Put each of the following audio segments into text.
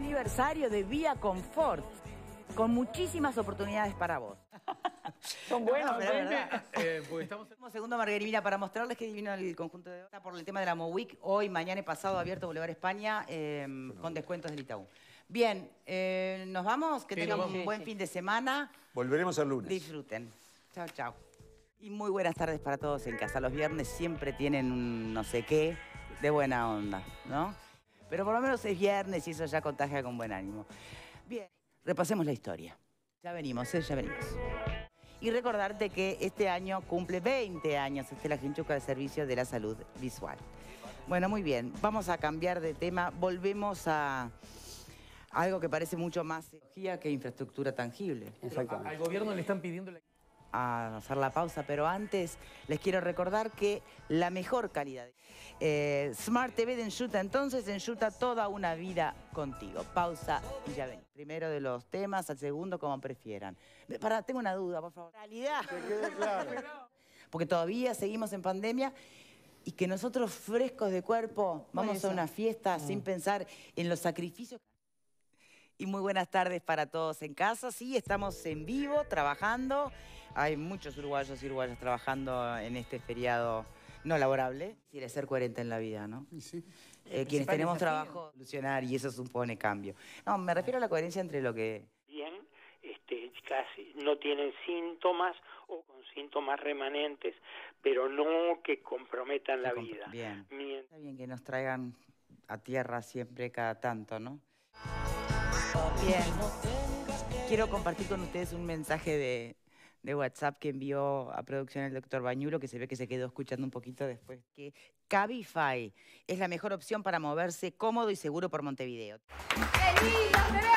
aniversario de Vía Confort, con muchísimas oportunidades para vos. Son buenos, ¿verdad? Pues estamos segundo, Margarita, para mostrarles que divino el conjunto de... Está por el tema de la MOWIC, hoy, mañana y pasado, abierto Boulevard España, con descuentos del Itaú. Bien, nos vamos, que tengan un buen fin de semana. Volveremos el lunes. Disfruten. Chao, chao. Y muy buenas tardes para todos en casa. Los viernes siempre tienen un no sé qué de buena onda, ¿no? Pero por lo menos es viernes y eso ya contagia con buen ánimo. Bien, repasemos la historia. Ya venimos, ya venimos. Y recordarte que este año cumple 20 años Estela Hinchuk de Servicio de la Salud Visual. Bueno, muy bien, vamos a cambiar de tema. Volvemos a algo que parece mucho más tecnología que infraestructura tangible. Exactamente. Al gobierno le están pidiendo... a hacer la pausa, pero antes les quiero recordar que la mejor calidad. Smart TV de Enxuta, entonces Enxuta toda una vida contigo. Pausa y ya ven. Primero de los temas, al segundo como prefieran. Pará, tengo una duda, por favor. Realidad. Que quede claro. Porque todavía seguimos en pandemia y que nosotros frescos de cuerpo vamos a una fiesta sin pensar en los sacrificios. Y muy buenas tardes para todos en casa. Sí, estamos en vivo, trabajando. Hay muchos uruguayos y uruguayas trabajando en este feriado no laborable. Quiere ser 40 en la vida, ¿no? Sí. Quienes tenemos trabajo, evolucionar, y eso supone cambio. No, me refiero a la coherencia entre lo que... Bien, casi no tienen síntomas o con síntomas remanentes, pero no que comprometan la vida. Bien. Está bien que nos traigan a tierra siempre cada tanto, ¿no? Bien. Quiero compartir con ustedes un mensaje de WhatsApp que envió a producción el doctor Bañulo, que se ve que se quedó escuchando un poquito después, que Cabify es la mejor opción para moverse cómodo y seguro por Montevideo. ¡Qué lindo!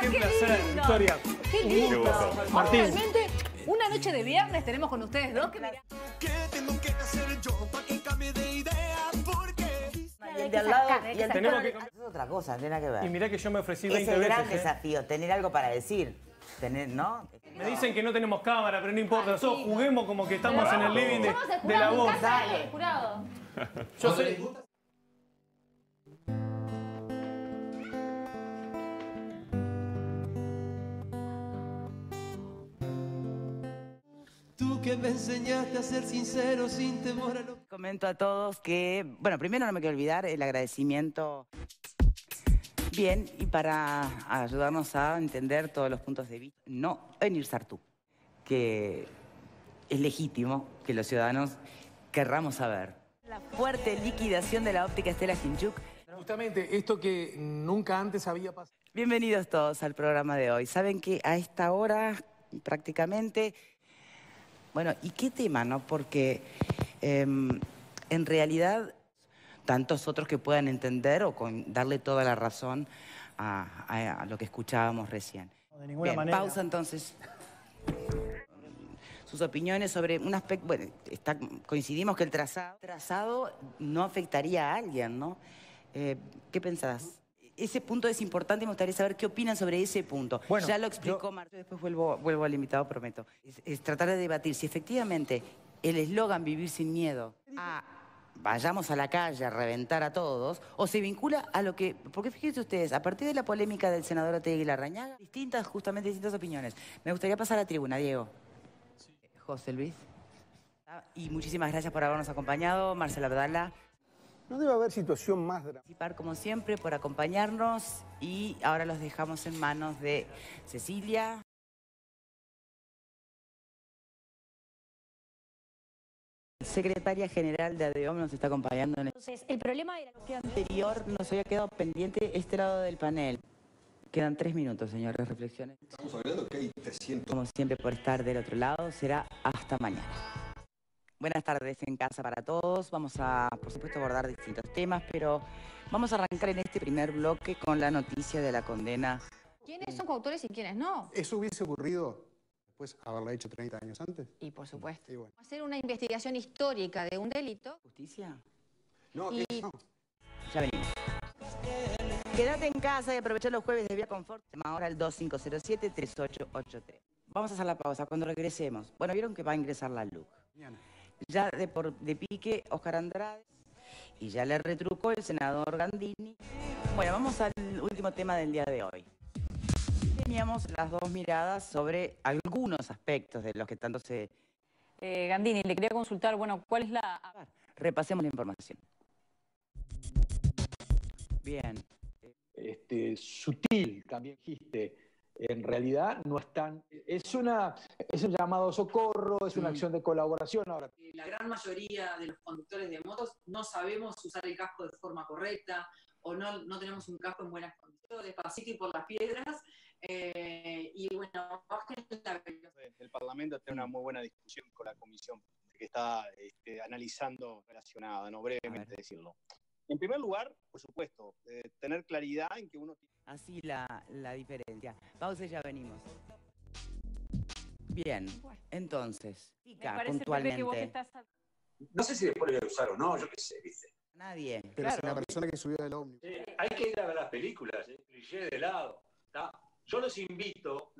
¡Qué placer, Victoria! ¡Qué lindo! Realmente, una noche de viernes tenemos con ustedes dos que mirá. ¿Qué tengo que hacer yo para que cambie de idea? Y el de al lado, y el tenemos que... Es otra cosa, tiene que ver. Y mirá que yo me ofrecí 20 veces. Es el gran desafío, tener algo para decir. Tener, ¿no? Me dicen que no tenemos cámara, pero no importa. Nosotros juguemos como que estamos en el living de la voz. Dale. Yo soy... Que me enseñaste a ser sincero sin temor a lo... Comento a todos que, bueno, primero no me quiero olvidar el agradecimiento. Bien, y para ayudarnos a entender todos los puntos de vista, no en Irsartú, que es legítimo que los ciudadanos querramos saber. La fuerte liquidación de la óptica Estela Hinchuk. Justamente esto que nunca antes había pasado. Bienvenidos todos al programa de hoy. Saben que a esta hora prácticamente... Bueno, ¿y qué tema, no? Porque en realidad tantos otros que puedan entender o con darle toda la razón a lo que escuchábamos recién. No, de ninguna manera. Pausa entonces. Sus opiniones sobre un aspecto... Bueno, coincidimos que el trazado no afectaría a alguien, ¿no? ¿Qué pensás? Ese punto es importante y me gustaría saber qué opinan sobre ese punto. Bueno, ya lo explicó Marta, después vuelvo al invitado, prometo. Es tratar de debatir si efectivamente el eslogan vivir sin miedo a vayamos a la calle a reventar a todos, o se vincula a lo que... Porque fíjense ustedes, a partir de la polémica del senador Ategui Larrañaga, distintas opiniones. Me gustaría pasar a la tribuna, Diego. Sí. José Luis. Y muchísimas gracias por habernos acompañado, Marcela Abdala. No debe haber situación más dramática. Como siempre, por acompañarnos y ahora los dejamos en manos de Cecilia. Secretaria General de ADEOM nos está acompañando. Entonces, el problema de la cuestión anterior nos había quedado pendiente este lado del panel. Quedan 3 minutos, señores, reflexiones. Estamos hablando que hay 300. Como siempre, por estar del otro lado, será hasta mañana. Buenas tardes en casa para todos. Vamos a, por supuesto, abordar distintos temas, pero vamos a arrancar en este primer bloque con la noticia de la condena. ¿Quiénes son coautores y quiénes no? Eso hubiese ocurrido después haberla hecho 30 años antes. Y por supuesto. Y bueno. Hacer una investigación histórica de un delito. ¿Justicia? No, no. Ya venimos. Quédate en casa y aprovecha los jueves de Vía Confort. Ahora el 2507-3883. Vamos a hacer la pausa cuando regresemos. Bueno, vieron que va a ingresar la LUC. Mañana. Ya de pique, Oscar Andrade, y ya le retrucó el senador Gandini. Bueno, vamos al último tema del día de hoy. Teníamos las dos miradas sobre algunos aspectos de los que tanto se... Gandini, le quería consultar, bueno, ¿cuál es la...? Repasemos la información. Bien. Sutil, también dijiste. En realidad no están... Es un llamado a socorro, es una acción de colaboración. Ahora, la gran mayoría de los conductores de motos no sabemos usar el casco de forma correcta, o no tenemos un casco en buenas condiciones, despacito y por las piedras, y bueno, el Parlamento tiene una muy buena discusión con la comisión que está analizando relacionada, no brevemente decirlo. En primer lugar, por supuesto, tener claridad en que uno... Así la diferencia. Pausa y ya venimos. Bien, entonces, puntualmente... No sé si después lo voy a usar o no, yo qué sé, ¿viste? Nadie. Pero claro, es una persona que subió del ómnibus. Hay que ir a ver las películas, cliché de lado. ¿Tá? Yo los invito.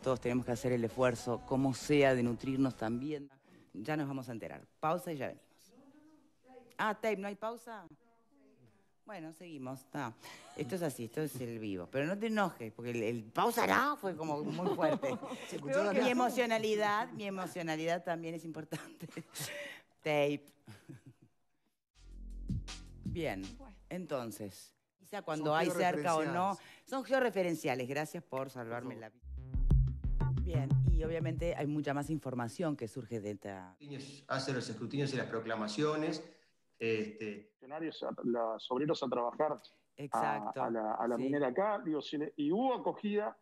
Todos tenemos que hacer el esfuerzo, como sea, de nutrirnos también. Ya nos vamos a enterar. Pausa y ya venimos. Ah, tape, ¿no hay pausa? Bueno, seguimos. No. Esto es así, esto es el vivo. Pero no te enojes, porque el pausa no fue como muy fuerte. Se escuchó la mi emocionalidad también es importante. Tape. Bien, entonces, quizá cuando hay cerca o no, son georreferenciales, gracias por salvarme la vida. Bien, y obviamente hay mucha más información que surge de esta... Hace los escrutinios y las proclamaciones. Los obreros a trabajar. Exacto. A la minera acá, digo, y hubo acogida...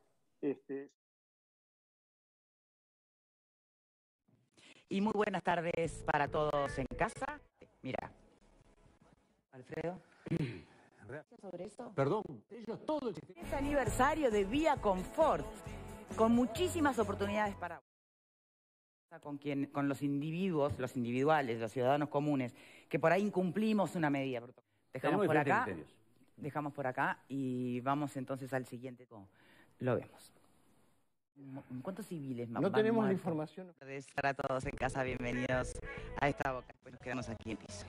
Y muy buenas tardes para todos en casa. Mira... Alfredo. ¿Sobre eso? Perdón, ellos todos... Este aniversario de Vía Confort, con muchísimas oportunidades para... Con los individuos, los individuales, los ciudadanos comunes, que por ahí incumplimos una medida. Dejamos por acá, y vamos entonces al siguiente. Lo vemos. ¿Cuántos civiles más? No tenemos la información. Para todos en casa, bienvenidos a esta boca. Después nos quedamos aquí en piso.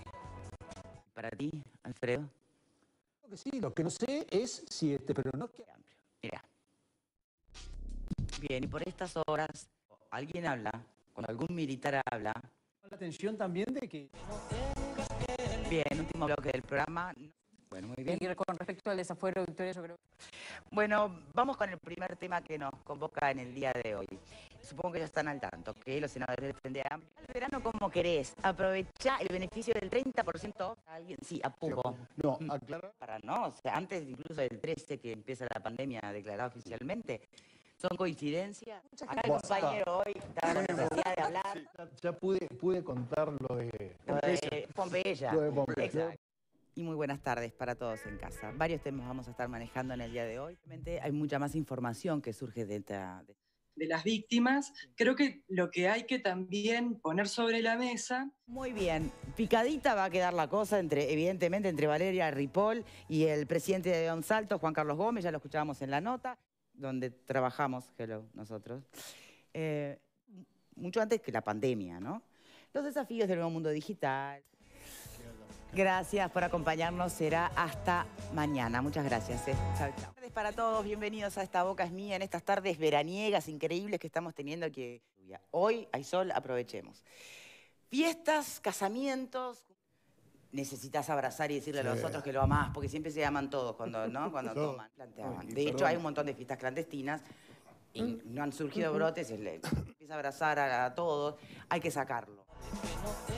¿Para ti, Alfredo? Creo que sí, lo que no sé es si pero no queda amplio. Mira. Bien, y por estas horas, alguien habla, cuando algún militar habla. La atención también de que... Bien, último bloque del programa. Bueno, muy bien. Y con respecto al desafuero, Victoria, yo creo... Bueno, vamos con el primer tema que nos convoca en el día de hoy. Supongo que ya están al tanto, que los senadores del Frente Amplio. El verano como querés, aprovechá el beneficio del 30%. ¿Alguien? Sí, apujo. No, aclarar. Para no, o sea, antes incluso del 13 que empieza la pandemia declarada oficialmente. ¿Son coincidencias? Acá el compañero hoy estaba con necesidad de hablar. Sí, ya pude contar lo de Pompeya. Lo de Pompeya. Exacto. Y muy buenas tardes para todos en casa. Varios temas vamos a estar manejando en el día de hoy. Obviamente hay mucha más información que surge de las víctimas. Creo que lo que hay que también poner sobre la mesa... Muy bien. Picadita va a quedar la cosa, evidentemente, entre Valeria Ripoll y el presidente de Don Salto, Juan Carlos Gómez. Ya lo escuchábamos en la nota, donde trabajamos, nosotros. Mucho antes que la pandemia, ¿no? Los desafíos del nuevo mundo digital... Gracias por acompañarnos, será hasta mañana. Muchas gracias. Chao, chao. Buenas tardes para todos, bienvenidos a Esta Boca es Mía, en estas tardes veraniegas increíbles que estamos teniendo aquí. Hoy hay sol, aprovechemos. Fiestas, casamientos, necesitas abrazar y decirle a los otros que lo amás, porque siempre se aman todos cuando toman, planteaban. De hecho, hay un montón de fiestas clandestinas y no han surgido brotes, empieza a abrazar a todos, hay que sacarlo.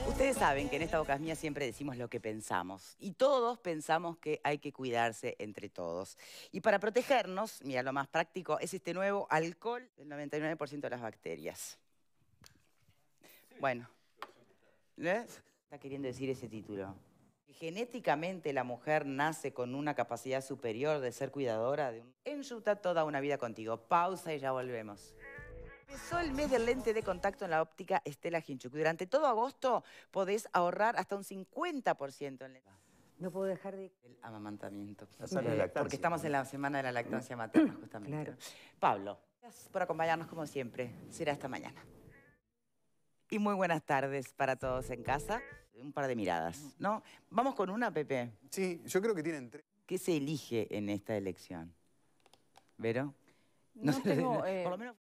Ustedes saben que en Esta Boca es Mía siempre decimos lo que pensamos. Y todos pensamos que hay que cuidarse entre todos. Y para protegernos, mira, lo más práctico es este nuevo alcohol del 99% de las bacterias. Bueno, ¿eh? Está queriendo decir ese título. Genéticamente la mujer nace con una capacidad superior de ser cuidadora de un... Enxuta, toda una vida contigo. Pausa y ya volvemos. Empezó el mes del lente de contacto en la óptica Estela Hinchuk. Durante todo agosto podés ahorrar hasta un 50% en lente. No puedo dejar de... El amamantamiento. Porque estamos en la semana de la lactancia materna, justamente. Claro. Pablo, gracias por acompañarnos como siempre. Será hasta mañana. y muy buenas tardes para todos en casa. Un par de miradas, ¿no? Vamos con una, Pepe. Sí, yo creo que tienen tres. ¿Qué se elige en esta elección? ¿Vero? No, no tengo... Por lo menos...